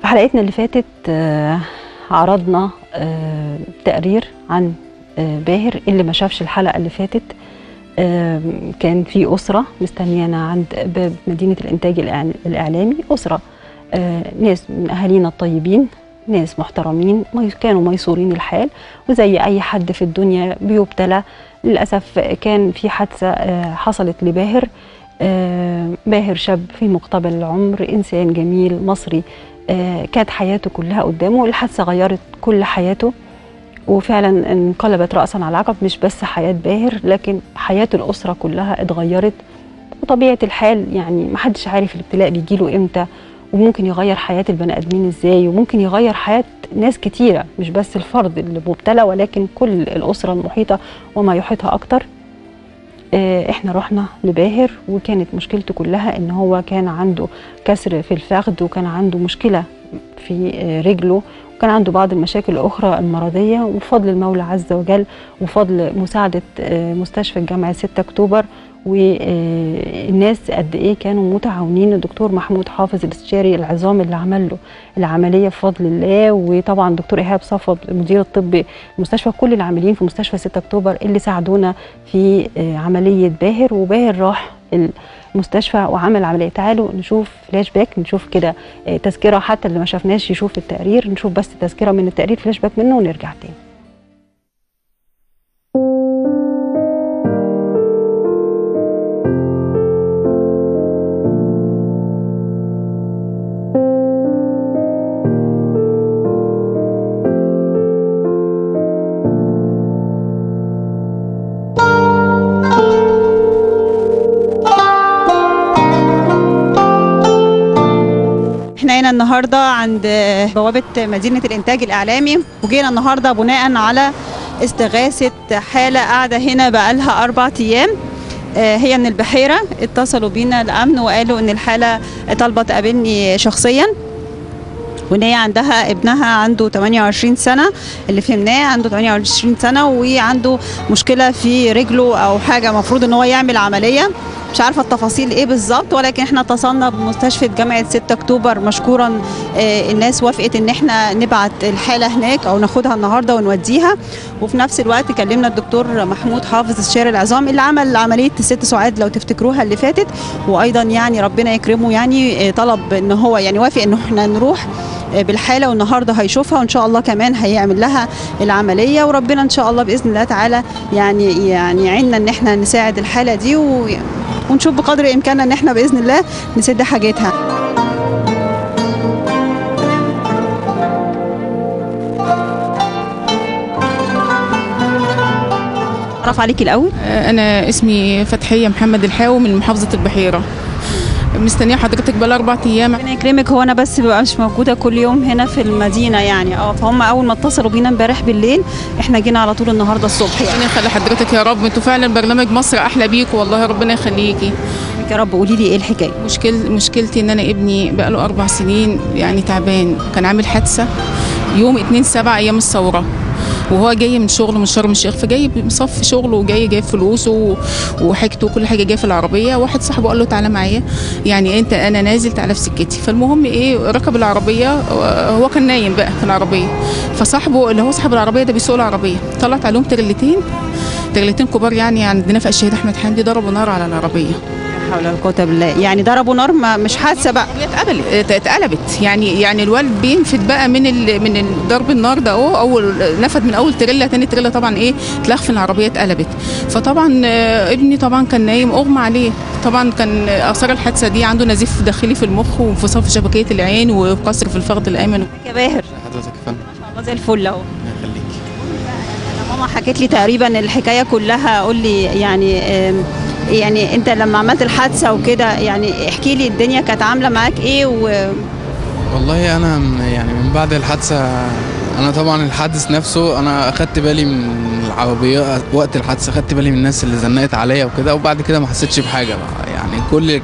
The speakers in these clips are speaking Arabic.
في حلقتنا اللي فاتت عرضنا تقرير عن باهر. اللي ما شافش الحلقة اللي فاتت، كان في أسرة مستنيانا عند باب مدينة الإنتاج الإعلامي، أسرة ناس من أهالينا الطيبين، ناس محترمين، كانوا ميسورين الحال، وزي أي حد في الدنيا بيبتلى. للأسف كان في حادثة حصلت لباهر. باهر شاب في مقتبل العمر، إنسان جميل مصري، كانت حياته كلها قدامه. الحادثة غيرت كل حياته، وفعلا انقلبت رأسا على عقب، مش بس حياة باهر لكن حياة الأسرة كلها اتغيرت. وطبيعة الحال يعني محدش عارف الابتلاء بيجيله امتى، وممكن يغير حياة البني آدمين ازاي، وممكن يغير حياة ناس كتيرة، مش بس الفرد اللي مبتلى ولكن كل الأسرة المحيطة وما يحيطها أكتر. احنا رحنا لباهر، وكانت مشكلته كلها ان هو كان عنده كسر في الفخذ، وكان عنده مشكلة في رجله، وكان عنده بعض المشاكل الأخرى المرضية. وبفضل المولى عز وجل وفضل مساعدة مستشفى الجامعة 6 أكتوبر والناس قد إيه كانوا متعاونين، الدكتور محمود حافظ الاستشاري العظام اللي عمل له العملية بفضل الله، وطبعا دكتور إيهاب صافر المدير الطبي المستشفى، كل العاملين في مستشفى 6 أكتوبر اللي ساعدونا في عملية باهر. وباهر راح المستشفى وعمل عملية. تعالوا نشوف فلاش باك، نشوف كده تذكرة، حتى اللي ما شفناش يشوف التقرير، نشوف بس تذكرة من التقرير، فلاش باك منه، ونرجع تاني. جينا النهارده عند بوابه مدينه الانتاج الاعلامي، وجينا النهارده بناء على استغاثه حاله قاعده هنا بقالها 4 ايام، هي من البحيره. اتصلوا بينا الامن وقالوا ان الحاله طالبه تقابلني شخصيا، وان هي عندها ابنها عنده 28 سنه، اللي فهمناه عنده 28 سنه وعنده مشكله في رجله او حاجه، المفروض ان هو يعمل عمليه، مش عارفه التفاصيل ايه بالظبط. ولكن احنا اتصلنا بمستشفى جامعه 6 اكتوبر، مشكورا الناس وافقت ان احنا نبعت الحاله هناك او ناخدها النهارده ونوديها. وفي نفس الوقت كلمنا الدكتور محمود حافظ الشارع العظام اللي عمل عمليه الست سعاد لو تفتكروها اللي فاتت، وايضا يعني ربنا يكرمه، يعني طلب ان هو يعني وافق ان احنا نروح بالحاله، والنهارده هيشوفها وان شاء الله كمان هيعمل لها العمليه. وربنا ان شاء الله باذن الله تعالى يعني عنا ان احنا نساعد الحاله دي، ونشوف بقدر امكاننا ان احنا باذن الله نسد حاجتها. اتعرف عليكي الاول. انا اسمي فتحية محمد الحاوي من محافظة البحيرة، مستنيه حضرتك بقى 4 ايام. ربنا يكرمك. هو انا بس ببقى مش موجوده كل يوم هنا في المدينه يعني، فهم اول ما اتصلوا بينا امبارح بالليل احنا جينا على طول النهارده الصبح. ربنا يخلي حضرتك يا رب، انتوا فعلا برنامج مصر احلى بيكوا، والله ربنا يخليكي يا رب. قولي لي ايه الحكايه؟ مشكلتي ان انا ابني بقى له 4 سنين يعني تعبان، كان عامل حادثه يوم 2/7 ايام الثوره، وهو جاي من شغل من شرم الشيخ، فجاي مصف شغله وجاي جايب فلوسه وحاجته وكل حاجه جايه في العربيه. واحد صاحبه قال له تعالى معايا، يعني انت انا نازل تعالى في سكتي. فالمهم ايه، ركب العربيه، هو كان نايم بقى في العربيه، فصاحبه اللي هو صاحب العربيه ده بيسوق العربيه، طلعت عليهم تريلتين كبار يعني عندنا في الشهيد احمد حندي، ضربوا نار على العربيه. حول القوة بالله، يعني ضربوا نار، مش حادثه بقى، اتقلبت يعني الولد بينفد بقى من ضرب النار ده، اول نفد من اول تريلا، تاني تريلا طبعا اتلخ في العربيه اتقلبت. فطبعا ابني طبعا كان نايم، اغمى عليه طبعا، كان اثار الحادثه دي عنده نزيف داخلي في المخ، وانفصام في شبكيه العين، وكسر في الفخذ الايمن. يا باهر حضرتك يا فندم، ما شاء الله زي الفل اهو. الله يخليك. ماما حكيت لي تقريبا الحكايه كلها، قول لي يعني انت لما عملت الحادثه وكده، يعني احكي لي الدنيا كانت عامله معاك ايه. والله انا يعني من بعد الحادثه، انا طبعا الحادث نفسه انا اخدت بالي من العربيه وقت الحادثه، اخدت بالي من الناس اللي زنقت عليا وكده، وبعد كده ما حسيتش بحاجه بقى. يعني كل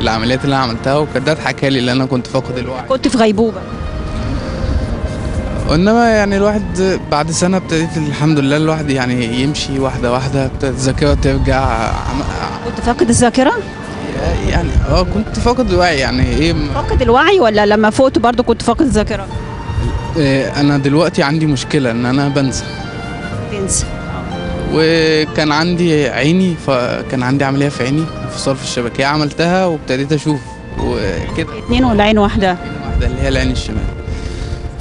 العمليات اللي انا عملتها وكانت اتحكى لي ان انا كنت فاقد الوعي، كنت في غيبوبه. انما يعني الواحد بعد سنه ابتديت الحمد لله الواحد يعني يمشي واحده واحده، ابتدت الذاكره ترجع. كنت فاقد الذاكره؟ يعني كنت فاقد الوعي. يعني ايه فاقد الوعي ولا لما فقت برضو كنت فاقد الذاكره؟ انا دلوقتي عندي مشكله ان انا بنسى، وكان عندي عيني، فكان عندي عمليه في عيني، انفصال في الشبكيه، عملتها وابتديت اشوف وكده. اتنين ولا عين واحده؟ عين واحده اللي هي العين الشمال.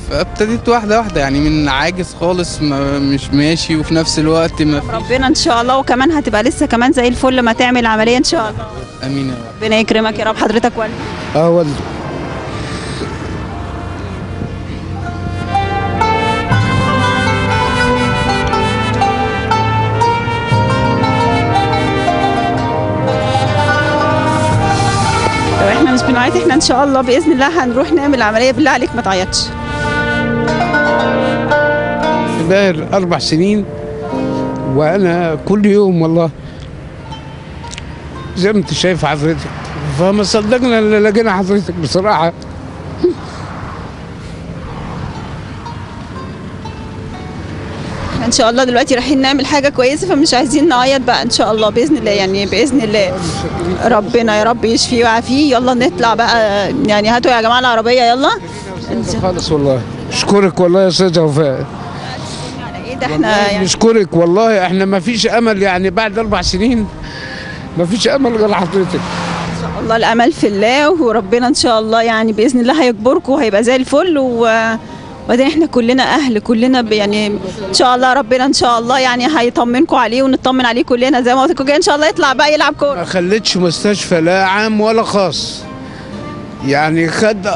فابتديت واحده واحده، يعني من عاجز خالص مش ماشي، وفي نفس الوقت ما ربنا ان شاء الله، وكمان هتبقى لسه كمان زي الفل لما تعمل عمليه ان شاء الله. امين يا رب. ربنا يكرمك يا رب. حضرتك والد؟ والد. مش بنعيط، احنا ان شاء الله باذن الله هنروح نعمل العمليه. بالله عليك ما تعيطش. باهر 4 سنين وانا كل يوم والله زي ما انت شايف حضرتك، فما صدقنا اللي لقينا حضرتك بصراحه. احنا ان شاء الله دلوقتي رايحين نعمل حاجه كويسه، فمش عايزين نعيط بقى ان شاء الله باذن الله. يعني باذن الله ربنا يا رب يشفيه ويعافيه. يلا نطلع بقى، يعني هاتوا يا جماعه العربيه يلا. خالص والله اشكرك والله يا سيده وفاء. على ايه ده؟ احنا نشكرك يعني والله، احنا ما فيش امل يعني بعد 4 سنين ما فيش امل غير حضرتك. ان شاء الله الامل في الله، وربنا ان شاء الله يعني باذن الله هيجبركم وهيبقى زي الفل. وبعدين احنا كلنا اهل، كلنا يعني ان شاء الله ربنا ان شاء الله يعني هيطمنكم عليه ونطمن عليه كلنا زي ما قلت لكم. جاي ان شاء الله يطلع بقى يلعب كوره. ما خلتش مستشفى لا عام ولا خاص، يعني خد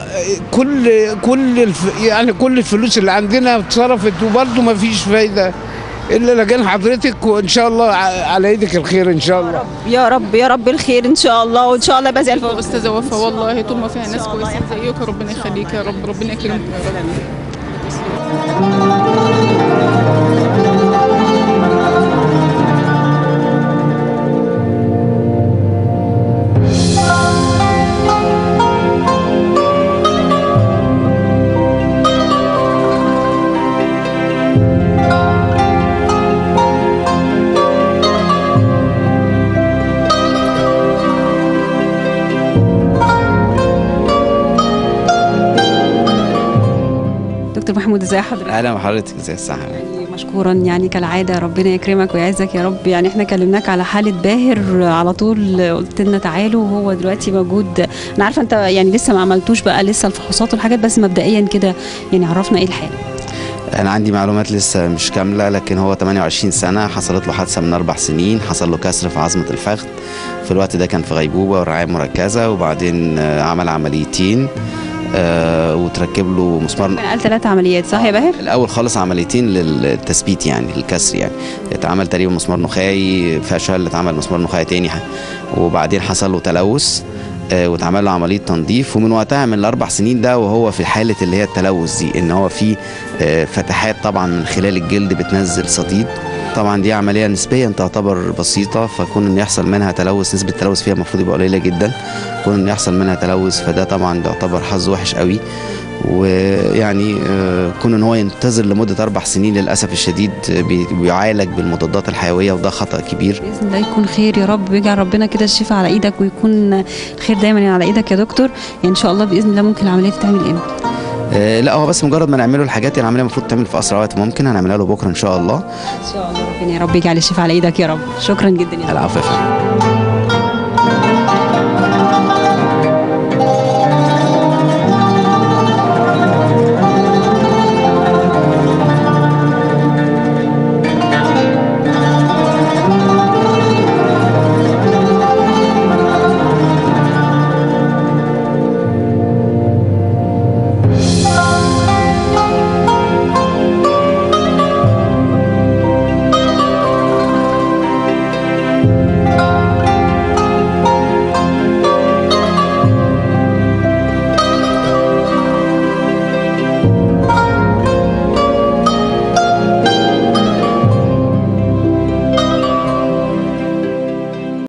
كل الفلوس اللي عندنا اتصرفت وبرده ما فيش فايده الا لجان حضرتك. وان شاء الله على ايدك الخير ان شاء الله. يا رب يا رب الخير ان شاء الله، وان شاء الله يبقى زي الفل. استاذه وفاء والله طول ما فيها ناس كويسه زيك ربنا يخليك يا رب، ربنا يكرمك يا رب. محمود ازي حضرتك؟ اهلا بحضرتك، ازي الصحه؟ مشكورا يعني كالعاده، ربنا يكرمك ويعزك يا رب. يعني احنا كلمناك على حاله باهر على طول، قلت لنا تعالوا وهو دلوقتي موجود. انا عارفه انت يعني لسه ما عملتوش بقى لسه الفحوصات والحاجات، بس مبدئيا كده يعني عرفنا ايه الحاله. انا عندي معلومات لسه مش كامله، لكن هو 28 سنه، حصلت له حادثه من 4 سنين، حصل له كسر في عظمه الفخذ. في الوقت ده كان في غيبوبه ورعايه مركزه، وبعدين عمل عمليتين وتركب له مسمار. كان قال 3 عمليات صح يا باهر؟ الاول خالص عمليتين للتثبيت يعني للكسر، يعني اتعمل تقريبا مسمار نخاعي، فيها شلل اتعمل مسمار نخاعي تاني، وبعدين حصل له تلوث واتعمل له عمليه تنظيف. ومن وقتها من ال4 سنين ده وهو في حاله اللي هي التلوث دي، ان هو في فتحات طبعا من خلال الجلد بتنزل صديد. طبعا دي عمليه نسبيا تعتبر بسيطه، فكون ان يحصل منها تلوث، نسبه التلوث فيها المفروض يبقى قليله جدا، كون ان يحصل منها تلوث فده طبعا يعتبر حظ وحش قوي. ويعني كون ان هو ينتظر لمده 4 سنين للاسف الشديد بيعالج بالمضادات الحيويه، وده خطا كبير. باذن الله يكون خير يا رب، ويجعل ربنا كده الشفاء على ايدك، ويكون الخير دايما على ايدك يا دكتور. يعني ان شاء الله باذن الله ممكن العمليه تتعمل امتى؟ لا هو بس مجرد ما نعمله الحاجات، العمليه المفروض تعمل في اسرع وقت ممكن، هنعملها له بكره ان شاء الله. ان شاء الله ربنا يا رب يجعل الشفاء على ايدك يا رب. شكرا جدا يا رب. العفو.